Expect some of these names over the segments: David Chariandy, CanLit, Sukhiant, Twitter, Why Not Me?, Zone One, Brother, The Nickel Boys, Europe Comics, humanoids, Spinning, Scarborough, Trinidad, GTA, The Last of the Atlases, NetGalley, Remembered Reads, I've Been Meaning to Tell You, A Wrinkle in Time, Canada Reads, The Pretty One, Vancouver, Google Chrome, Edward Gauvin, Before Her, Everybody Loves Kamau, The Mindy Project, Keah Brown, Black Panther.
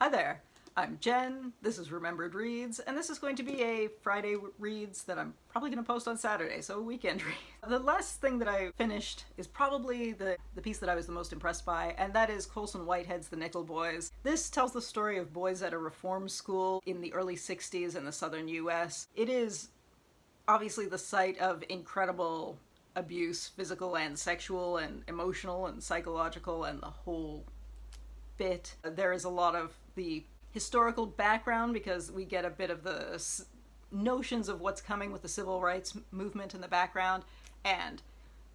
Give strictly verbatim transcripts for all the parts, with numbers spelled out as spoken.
Hi there, I'm Jen, this is Remembered Reads, and this is going to be a Friday Reads that I'm probably going to post on Saturday, so a weekend read. The last thing that I finished is probably the, the piece that I was the most impressed by, and that is Colson Whitehead's The Nickel Boys. This tells the story of boys at a reform school in the early sixties in the southern U S. It is obviously the site of incredible abuse, physical and sexual and emotional and psychological and the whole bit. There is a lot of the historical background because we get a bit of the s notions of what's coming with the civil rights movement in the background, and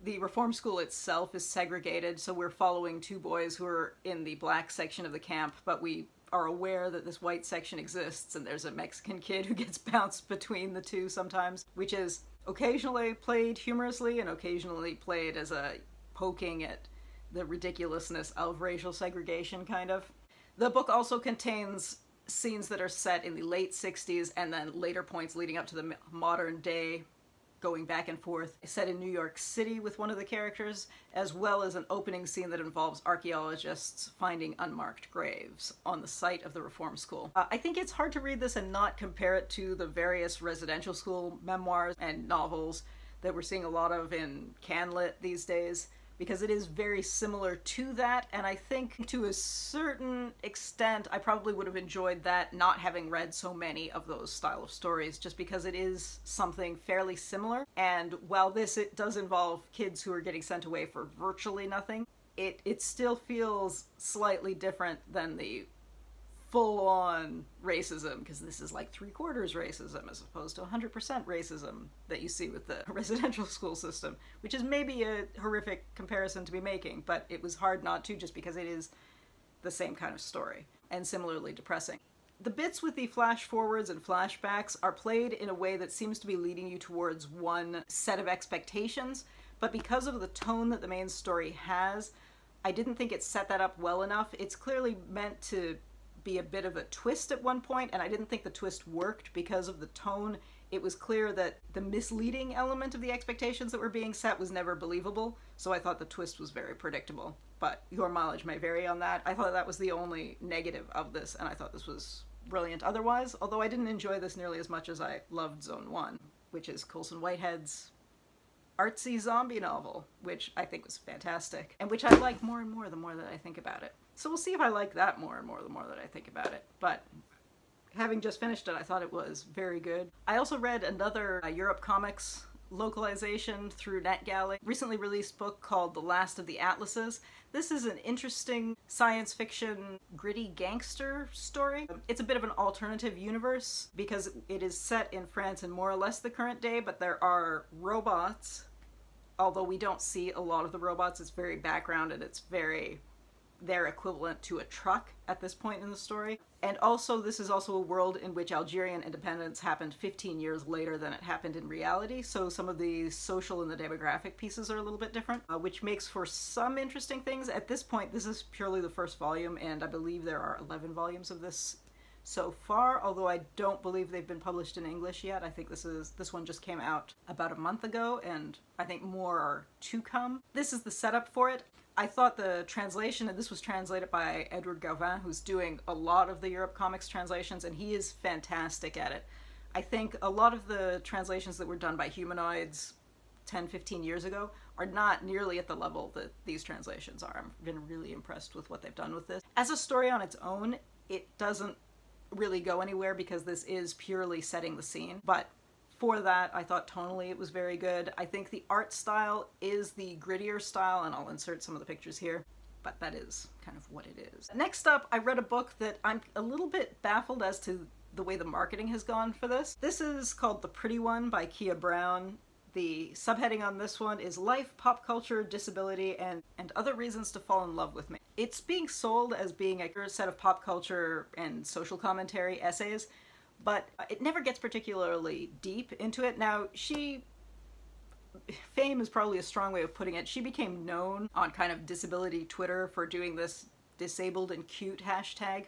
the reform school itself is segregated, so we're following two boys who are in the black section of the camp, but we are aware that this white section exists, and there's a Mexican kid who gets bounced between the two sometimes, which is occasionally played humorously and occasionally played as a poking at the ridiculousness of racial segregation, kind of. The book also contains scenes that are set in the late sixties and then later points leading up to the modern day, going back and forth, set in New York City with one of the characters, as well as an opening scene that involves archaeologists finding unmarked graves on the site of the reform school. Uh, I think it's hard to read this and not compare it to the various residential school memoirs and novels that we're seeing a lot of in CanLit these days, because it is very similar to that, and I think to a certain extent I probably would have enjoyed that not having read so many of those style of stories, just because it is something fairly similar. And while this it does involve kids who are getting sent away for virtually nothing, it, it still feels slightly different than the full-on racism, because this is like three-quarters racism as opposed to one hundred percent racism that you see with the residential school system, which is maybe a horrific comparison to be making, but it was hard not to just because it is the same kind of story, and similarly depressing. The bits with the flash forwards and flashbacks are played in a way that seems to be leading you towards one set of expectations, but because of the tone that the main story has, I didn't think it set that up well enough. It's clearly meant to be a bit of a twist at one point, and I didn't think the twist worked because of the tone. It was clear that the misleading element of the expectations that were being set was never believable, so I thought the twist was very predictable, but your mileage may vary on that. I thought that was the only negative of this, and I thought this was brilliant otherwise, although I didn't enjoy this nearly as much as I loved Zone One, which is Colson Whitehead's artsy zombie novel, which I think was fantastic, and which I like more and more the more that I think about it. So we'll see if I like that more and more the more that I think about it, but having just finished it, I thought it was very good. I also read another uh, Europe Comics localization through NetGalley, recently released book called The Last of the Atlases. This is an interesting science fiction gritty gangster story. It's a bit of an alternative universe because it is set in France and more or less the current day, but there are robots, although we don't see a lot of the robots. It's very backgrounded, it's very their equivalent to a truck at this point in the story. And also, this is also a world in which Algerian independence happened fifteen years later than it happened in reality, so some of the social and the demographic pieces are a little bit different, uh, which makes for some interesting things. At this point, this is purely the first volume, and I believe there are eleven volumes of this so far, although I don't believe they've been published in English yet. I think this is this one just came out about a month ago, and I think more are to come. This is the setup for it. I thought the translation, and this was translated by Edward Gauvin, who's doing a lot of the Europe Comics translations, and he is fantastic at it. I think a lot of the translations that were done by Humanoids ten, fifteen years ago are not nearly at the level that these translations are. I've been really impressed with what they've done with this. As a story on its own, it doesn't really go anywhere because this is purely setting the scene, but for that, I thought tonally it was very good. I think the art style is the grittier style, and I'll insert some of the pictures here, but that is kind of what it is. Next up, I read a book that I'm a little bit baffled as to the way the marketing has gone for this. This is called The Pretty One by Keah Brown. The subheading on this one is Life, Pop Culture, Disability, and, and Other Reasons to Fall in Love with Me. It's being sold as being a set of pop culture and social commentary essays, but it never gets particularly deep into it. Now, she, fame is probably a strong way of putting it, she became known on kind of disability Twitter for doing this disabled and cute hashtag,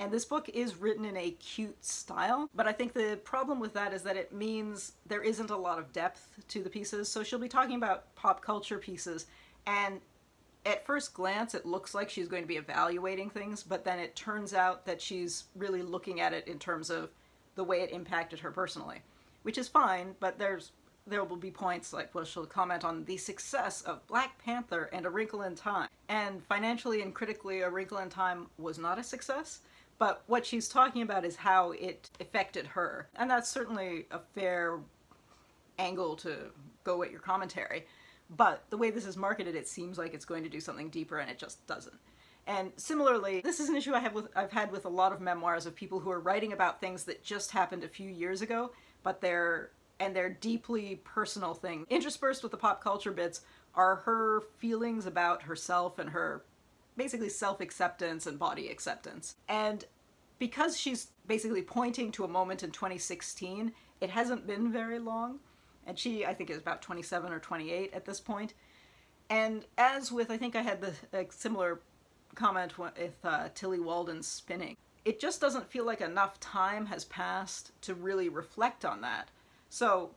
and this book is written in a cute style, but I think the problem with that is that it means there isn't a lot of depth to the pieces, so she'll be talking about pop culture pieces, and at first glance, it looks like she's going to be evaluating things, but then it turns out that she's really looking at it in terms of the way it impacted her personally, which is fine, but there's there will be points like, well, she'll comment on the success of Black Panther and A Wrinkle in Time. And financially and critically, A Wrinkle in Time was not a success, but what she's talking about is how it affected her. And that's certainly a fair angle to go at your commentary. But the way this is marketed, it seems like it's going to do something deeper, and it just doesn't. And similarly, this is an issue I have with, I've had with a lot of memoirs of people who are writing about things that just happened a few years ago, but they're, and they're deeply personal things. Interspersed with the pop culture bits are her feelings about herself and her basically self-acceptance and body acceptance. And because she's basically pointing to a moment in twenty sixteen, it hasn't been very long. And she, I think, is about twenty-seven or twenty-eight at this point. And as with, I think I had the a similar comment with uh, Tilly Walden's Spinning, it just doesn't feel like enough time has passed to really reflect on that. So,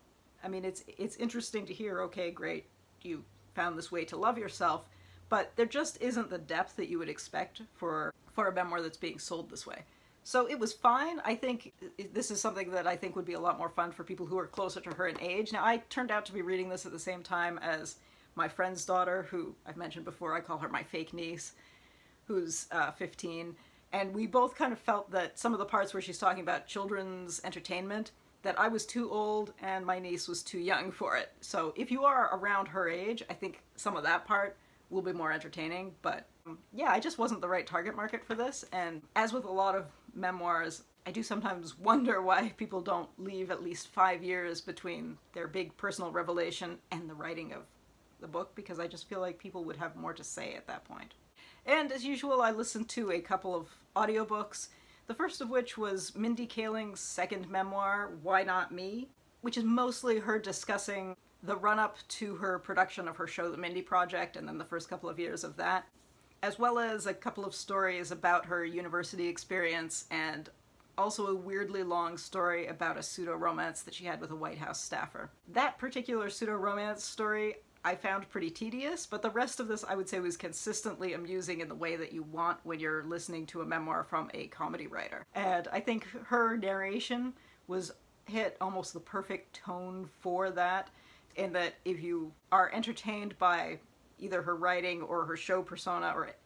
I mean, it's, it's interesting to hear, okay, great, you found this way to love yourself, but there just isn't the depth that you would expect for, for a memoir that's being sold this way. So it was fine. I think this is something that I think would be a lot more fun for people who are closer to her in age. Now, I turned out to be reading this at the same time as my friend's daughter, who I've mentioned before, I call her my fake niece, who's uh, fifteen. And we both kind of felt that some of the parts where she's talking about children's entertainment, that I was too old and my niece was too young for it. So if you are around her age, I think some of that part will be more entertaining. But um, yeah, I just wasn't the right target market for this. And as with a lot of memoirs, I do sometimes wonder why people don't leave at least five years between their big personal revelation and the writing of the book, because I just feel like people would have more to say at that point. And as usual, I listened to a couple of audiobooks, the first of which was Mindy Kaling's second memoir, Why Not Me?, which is mostly her discussing the run-up to her production of her show, The Mindy Project, and then the first couple of years of that, as well as a couple of stories about her university experience and also a weirdly long story about a pseudo-romance that she had with a White House staffer. That particular pseudo-romance story I found pretty tedious, but the rest of this I would say was consistently amusing in the way that you want when you're listening to a memoir from a comedy writer. And I think her narration was hit almost the perfect tone for that, in that if you are entertained by either her writing or her show persona, or it,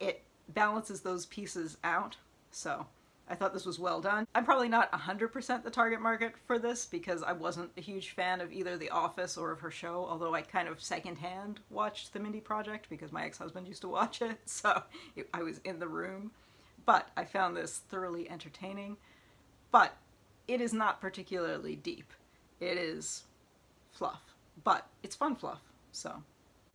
it balances those pieces out. So I thought this was well done. I'm probably not one hundred percent the target market for this because I wasn't a huge fan of either The Office or of her show, although I kind of secondhand watched The Mindy Project because my ex-husband used to watch it, so it, I was in the room. But I found this thoroughly entertaining. But it is not particularly deep. It is fluff, but it's fun fluff, so.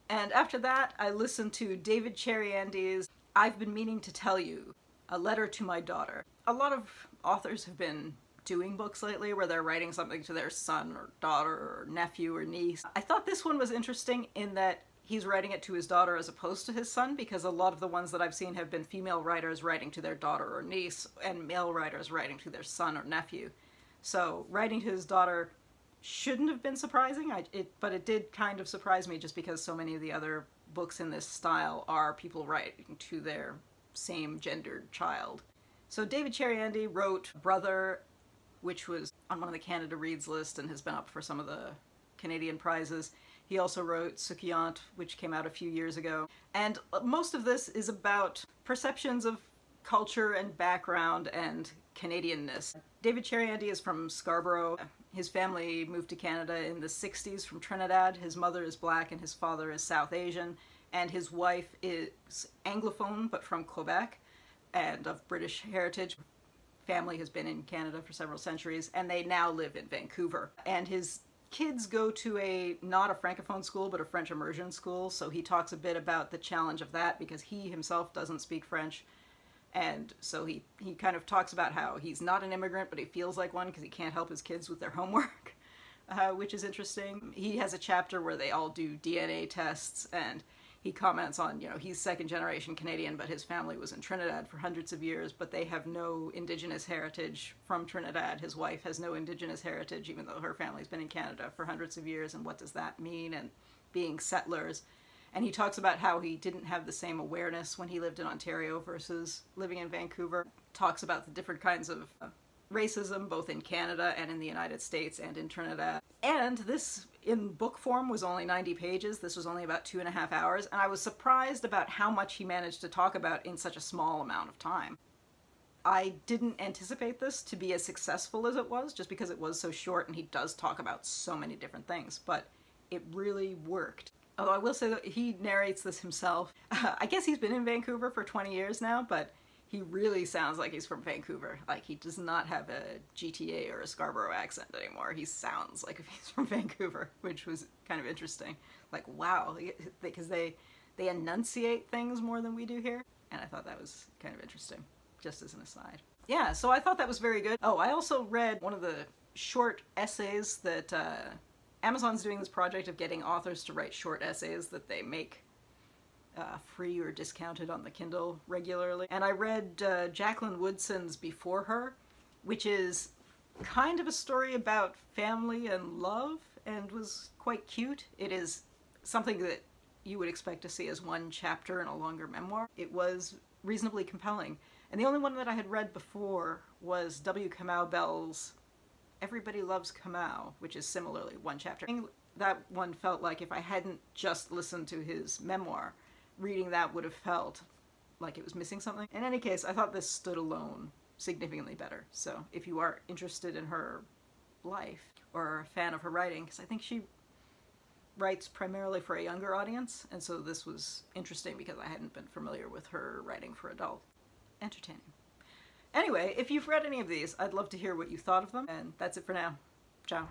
And after that, I listened to David Chariandy's I've Been Meaning to Tell You, A Letter to My Daughter. A lot of authors have been doing books lately where they're writing something to their son or daughter or nephew or niece. I thought this one was interesting in that he's writing it to his daughter as opposed to his son, because a lot of the ones that I've seen have been female writers writing to their daughter or niece and male writers writing to their son or nephew. So writing to his daughter shouldn't have been surprising, I, it, but it did kind of surprise me just because so many of the other books in this style are people writing to their same gendered child. So David Chariandy wrote Brother, which was on one of the Canada Reads list and has been up for some of the Canadian prizes. He also wrote Sukhiant, which came out a few years ago. And most of this is about perceptions of culture and background and Canadianness. David Chariandy is from Scarborough. His family moved to Canada in the sixties from Trinidad. His mother is Black and his father is South Asian. And his wife is Anglophone, but from Quebec, and of British heritage. Family has been in Canada for several centuries, and they now live in Vancouver. And his kids go to a, not a Francophone school, but a French immersion school, so he talks a bit about the challenge of that because he himself doesn't speak French. And so he, he kind of talks about how he's not an immigrant, but he feels like one because he can't help his kids with their homework, uh, which is interesting. He has a chapter where they all do D N A tests, and he comments on, you know, he's second generation Canadian, but his family was in Trinidad for hundreds of years, but they have no indigenous heritage from Trinidad. His wife has no indigenous heritage, even though her family's been in Canada for hundreds of years, and what does that mean, and being settlers. And he talks about how he didn't have the same awareness when he lived in Ontario versus living in Vancouver. Talks about the different kinds of racism, both in Canada and in the United States and in Trinidad. And this, in book form, was only ninety pages. This was only about two and a half hours, and I was surprised about how much he managed to talk about in such a small amount of time. I didn't anticipate this to be as successful as it was, just because it was so short and he does talk about so many different things, but it really worked. Although I will say that he narrates this himself. Uh, I guess he's been in Vancouver for twenty years now, but he really sounds like he's from Vancouver. Like, he does not have a G T A or a Scarborough accent anymore. He sounds like if he's from Vancouver, which was kind of interesting. Like, wow, because they, they enunciate things more than we do here. And I thought that was kind of interesting, just as an aside. Yeah, so I thought that was very good. Oh, I also read one of the short essays that uh, Amazon's doing this project of getting authors to write short essays that they make uh, free or discounted on the Kindle regularly. And I read uh, Jacqueline Woodson's Before Her, which is kind of a story about family and love, and was quite cute. It is something that you would expect to see as one chapter in a longer memoir. It was reasonably compelling. And the only one that I had read before was W. Kamau Bell's Everybody Loves Kamau, which is similarly one chapter. That one felt like if I hadn't just listened to his memoir, reading that would have felt like it was missing something. In any case, I thought this stood alone significantly better. So if you are interested in her life or a fan of her writing, because I think she writes primarily for a younger audience, and so this was interesting because I hadn't been familiar with her writing for adults. Entertaining. Anyway, if you've read any of these, I'd love to hear what you thought of them, and that's it for now. Ciao.